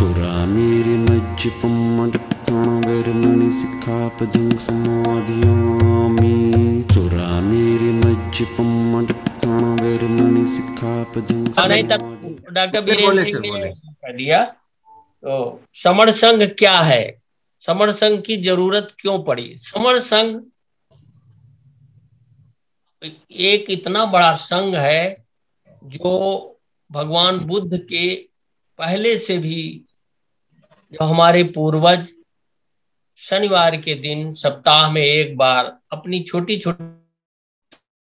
चोरा मेरे मज्जपम मडकण वैरमणि सिखापदं समाधियामि। चोरा मेरे मज्जपम मडकण वैरमणि सिखापदं समाधियामि। डॉक्टर वीरेंद्र सिंह ने कह दिया तो समण संघ क्या है, समण संघ की जरूरत क्यों पड़ी। समण संघ एक इतना बड़ा संघ है जो भगवान बुद्ध के पहले से भी, जो हमारे पूर्वज शनिवार के दिन सप्ताह में एक बार अपनी छोटी छोटी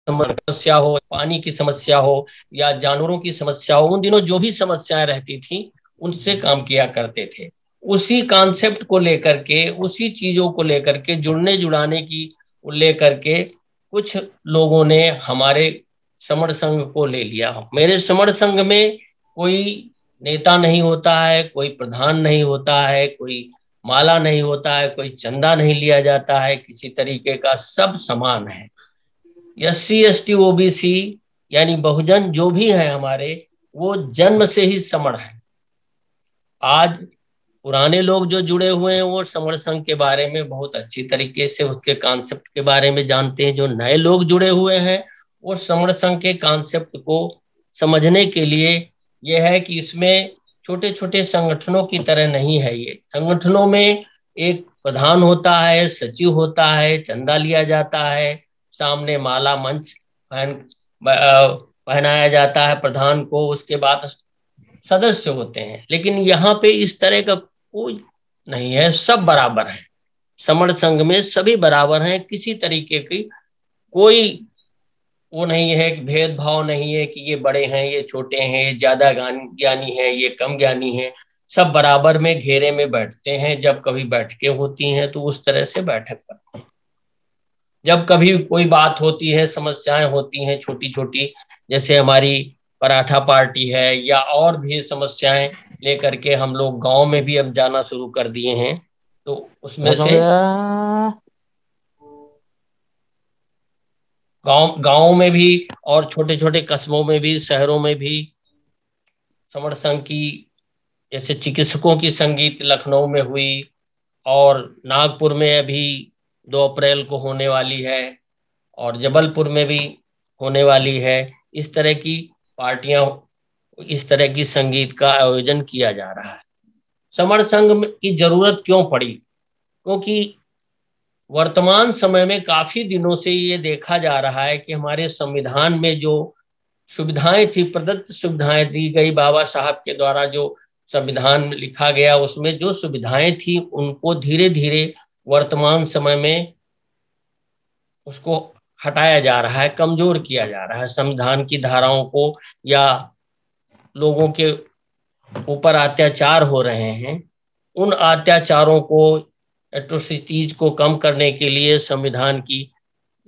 समस्या हो, पानी की समस्या हो या जानवरों की समस्या हो, उन दिनों जो भी समस्याएं रहती थी उनसे काम किया करते थे। उसी कॉन्सेप्ट को लेकर के, उसी चीजों को लेकर के, जुड़ने जुड़ाने की लेकर के कुछ लोगों ने हमारे समण संघ को ले लिया। मेरे समण संघ में कोई नेता नहीं होता है, कोई प्रधान नहीं होता है, कोई माला नहीं होता है, कोई चंदा नहीं लिया जाता है किसी तरीके का, सब समान है। SC ST OBC यानी बहुजन जो भी है हमारे, वो जन्म से ही समण है। आज पुराने लोग जो जुड़े हुए हैं वो समण संघ के बारे में बहुत अच्छी तरीके से उसके कॉन्सेप्ट के बारे में जानते हैं। जो नए लोग जुड़े हुए हैं वो समण संघ के कॉन्सेप्ट को समझने के लिए यह है कि इसमें छोटे छोटे संगठनों की तरह नहीं है। ये संगठनों में एक प्रधान होता है, सचिव होता है, चंदा लिया जाता है, सामने माला मंच पहनाया जाता है प्रधान को, उसके बाद सदस्य होते हैं। लेकिन यहाँ पे इस तरह का कोई नहीं है, सब बराबर है। समण संघ में सभी बराबर हैं, किसी तरीके की कोई वो नहीं है कि भेदभाव नहीं है कि ये बड़े हैं, ये छोटे हैं, ये ज्यादा ज्ञानी है, ये कम ज्ञानी है। सब बराबर में घेरे में बैठते हैं। जब कभी बैठकें होती हैं तो उस तरह से बैठक करते हैं। जब कभी कोई बात होती है, समस्याएं होती हैं छोटी छोटी, जैसे हमारी पराठा पार्टी है या और भी समस्याएं लेकर के हम लोग गाँव में भी अब जाना शुरू कर दिए हैं, तो उसमें से गाँव में भी और छोटे छोटे कस्बों में भी, शहरों में भी समण संघ की, जैसे चिकित्सकों की संगीत लखनऊ में हुई और नागपुर में अभी 2 अप्रैल को होने वाली है और जबलपुर में भी होने वाली है। इस तरह की पार्टियां, इस तरह की संगीत का आयोजन किया जा रहा है। समण संघ की जरूरत क्यों पड़ी, क्योंकि वर्तमान समय में काफी दिनों से ये देखा जा रहा है कि हमारे संविधान में जो सुविधाएं थी, प्रदत्त सुविधाएं दी गई, बाबा साहब के द्वारा जो संविधान लिखा गया उसमें जो सुविधाएं थी उनको धीरे धीरे वर्तमान समय में उसको हटाया जा रहा है, कमजोर किया जा रहा है। संविधान की धाराओं को या लोगों के ऊपर अत्याचार हो रहे हैं, उन अत्याचारों को, एट्रोसिटीज को कम करने के लिए संविधान की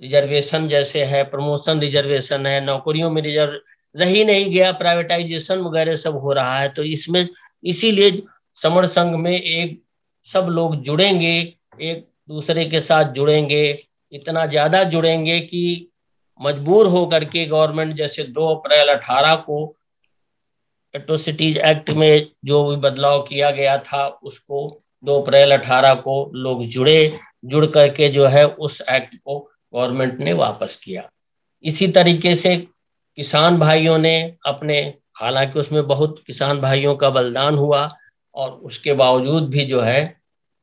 रिजर्वेशन जैसे है, प्रमोशन रिजर्वेशन है, नौकरियों में रिजर्व रही नहीं गया, प्राइवेटाइजेशन वगैरह सब हो रहा है। तो इसमें इसीलिए समण संघ में एक सब लोग जुड़ेंगे, एक दूसरे के साथ जुड़ेंगे, इतना ज्यादा जुड़ेंगे कि मजबूर होकर के गवर्नमेंट जैसे 2 अप्रैल 2018 को एट्रोसिटीज एक्ट में जो भी बदलाव किया गया था उसको 2 अप्रैल 2018 को लोग जुड़ करके जो है उस एक्ट को गवर्नमेंट ने वापस किया। इसी तरीके से किसान भाइयों ने अपने, हालांकि उसमें बहुत किसान भाइयों का बलिदान हुआ और उसके बावजूद भी जो है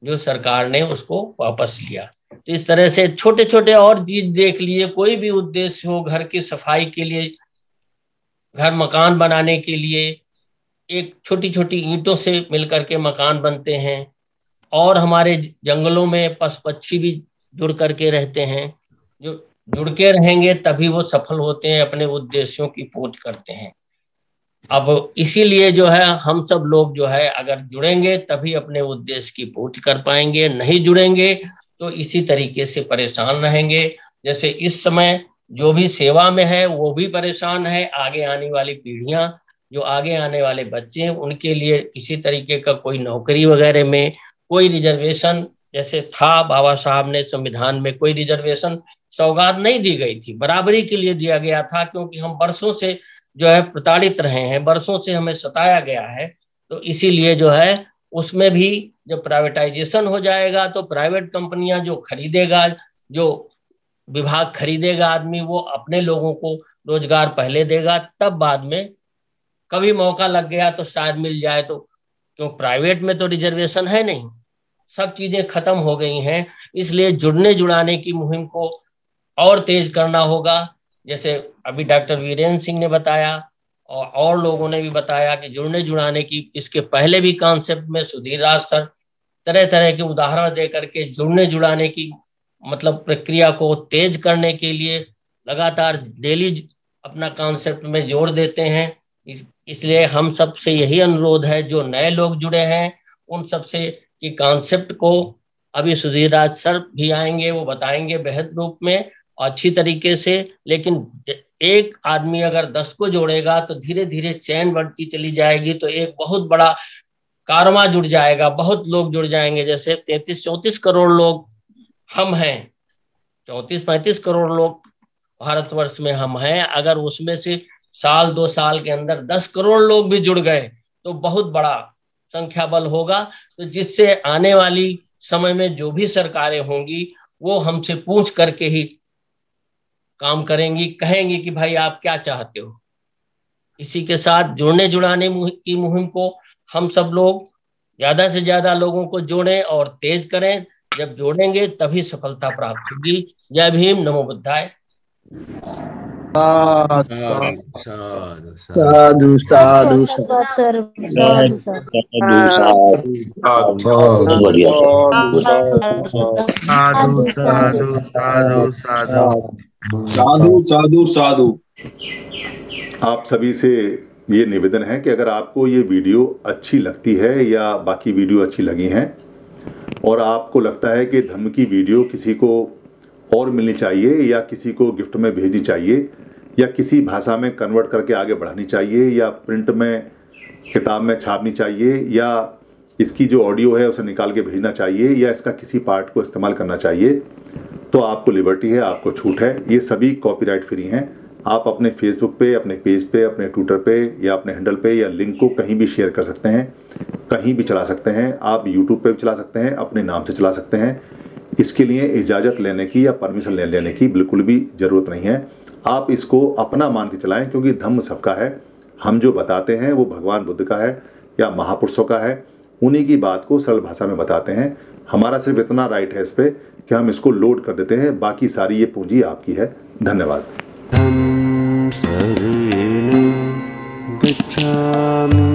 जो सरकार ने उसको वापस लिया। तो इस तरह से छोटे छोटे और चीज देख लिए, कोई भी उद्देश्य हो, घर की सफाई के लिए, घर मकान बनाने के लिए, एक छोटी छोटी ईंटों से मिलकर के मकान बनते हैं और हमारे जंगलों में पशु पक्षी भी जुड़ करके रहते हैं। जो जुड़ के रहेंगे तभी वो सफल होते हैं, अपने उद्देश्यों की पूर्ति करते हैं। अब इसीलिए जो है हम सब लोग जो है अगर जुड़ेंगे तभी अपने उद्देश्य की पूर्ति कर पाएंगे, नहीं जुड़ेंगे तो इसी तरीके से परेशान रहेंगे। जैसे इस समय जो भी सेवा में है वो भी परेशान है, आगे आने वाली पीढ़ियां, जो आगे आने वाले बच्चे, उनके लिए किसी तरीके का कोई नौकरी वगैरह में कोई रिजर्वेशन, जैसे था बाबा साहब ने संविधान में कोई रिजर्वेशन सौगात नहीं दी गई थी, बराबरी के लिए दिया गया था, क्योंकि हम बरसों से जो है प्रताड़ित रहे हैं, बरसों से हमें सताया गया है। तो इसीलिए जो है उसमें भी जब प्राइवेटाइजेशन हो जाएगा तो प्राइवेट कंपनियां जो खरीदेगा, जो विभाग खरीदेगा आदमी, वो अपने लोगों को रोजगार पहले देगा, तब बाद में कभी मौका लग गया तो शायद मिल जाए। तो क्यों प्राइवेट में तो रिजर्वेशन है नहीं, सब चीजें खत्म हो गई हैं। इसलिए जुड़ने जुड़ाने की मुहिम को और तेज करना होगा। जैसे अभी डॉक्टर वीरेंद्र सिंह ने बताया और लोगों ने भी बताया कि जुड़ने जुड़ाने की इसके पहले भी कॉन्सेप्ट में सुधीर राज सर तरह तरह के उदाहरण दे करके जुड़ने जुड़ाने की मतलब प्रक्रिया को तेज करने के लिए लगातार डेली अपना कॉन्सेप्ट में जोड़ देते हैं। इसलिए हम सब से यही अनुरोध है, जो नए लोग जुड़े हैं उन सब से कि कॉन्सेप्ट को, अभी सुधीर राज सर भी आएंगे, वो बताएंगे बेहद रूप में अच्छी तरीके से, लेकिन एक आदमी अगर 10 को जोड़ेगा तो धीरे धीरे चैन बढ़ती चली जाएगी, तो एक बहुत बड़ा कारवां जुड़ जाएगा, बहुत लोग जुड़ जाएंगे। जैसे 33-34 करोड़ लोग हम हैं, 34-35 करोड़ लोग भारतवर्ष में हम हैं। अगर उसमें से साल 2 साल के अंदर 10 करोड़ लोग भी जुड़ गए तो बहुत बड़ा संख्या बल होगा, तो जिससे आने वाली समय में जो भी सरकारें होंगी वो हमसे पूछ करके ही काम करेंगी, कहेंगी कि भाई आप क्या चाहते हो। इसी के साथ जुड़ने जुड़ाने की मुहिम को हम सब लोग ज्यादा से ज्यादा लोगों को जोड़ें और तेज करें। जब जोड़ेंगे तभी सफलता प्राप्त होगी। जय भीम, नमो बुद्धाय। साधु साधु साधु साधु साधु साधु साधु। आप सभी से ये निवेदन है कि अगर आपको ये वीडियो अच्छी लगती है या बाकी वीडियो अच्छी लगी हैं और आपको लगता है कि धम्म की वीडियो किसी को और मिलनी चाहिए या किसी को गिफ्ट में भेजनी चाहिए या किसी भाषा में कन्वर्ट करके आगे बढ़ानी चाहिए या प्रिंट में किताब में छापनी चाहिए या इसकी जो ऑडियो है उसे निकाल के भेजना चाहिए या इसका किसी पार्ट को इस्तेमाल करना चाहिए, तो आपको लिबर्टी है, आपको छूट है। ये सभी कॉपीराइट फ्री हैं। आप अपने फेसबुक पे, अपने पेज पे, अपने ट्विटर पे या अपने हैंडल पे या लिंक को कहीं भी शेयर कर सकते हैं, कहीं भी चला सकते हैं। आप यूट्यूब पे भी चला सकते हैं, अपने नाम से चला सकते हैं। इसके लिए इजाज़त लेने की या परमिशन लेने की बिल्कुल भी ज़रूरत नहीं है। आप इसको अपना मान के चलाएँ, क्योंकि धम्म सबका है। हम जो बताते हैं वो भगवान बुद्ध का है या महापुरुषों का है, उन्हीं की बात को सरल भाषा में बताते हैं। हमारा सिर्फ इतना राइट है इस पर कि हम इसको लोड कर देते हैं, बाकी सारी ये पूंजी आपकी है। धन्यवाद। धम्म शरणं गच्छामि।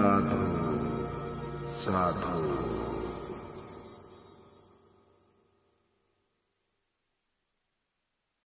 साधु साधु।